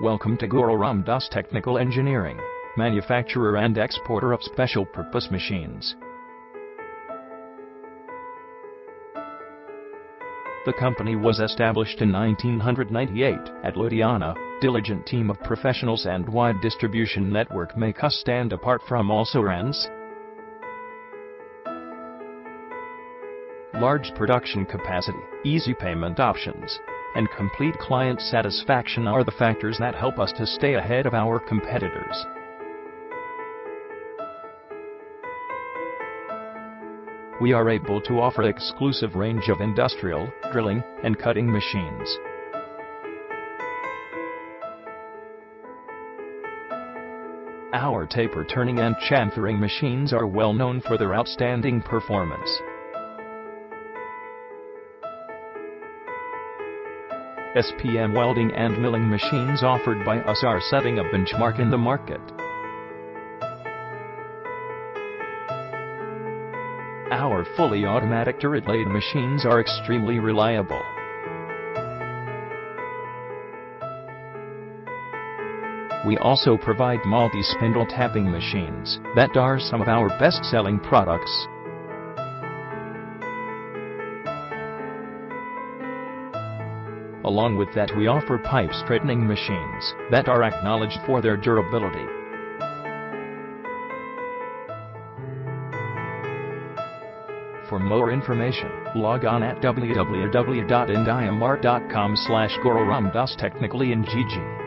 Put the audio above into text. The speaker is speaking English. Welcome to Guru Ram Dass Technical Engineering, manufacturer and exporter of special purpose machines. The company was established in 1998 at Ludhiana. Diligent team of professionals and wide distribution network make us stand apart from also brands. Large production capacity, easy payment options, and complete client satisfaction are the factors that help us to stay ahead of our competitors. We are able to offer exclusive range of industrial, drilling, and cutting machines. Our taper turning and chamfering machines are well known for their outstanding performance. SPM welding and milling machines offered by us are setting a benchmark in the market. Our fully automatic turret-laid machines are extremely reliable. We also provide multi-spindle tapping machines that are some of our best-selling products. Along with that, we offer pipe straightening machines that are acknowledged for their durability. For more information, log on at www.indiamart.com/gururamdasstechnicalengg.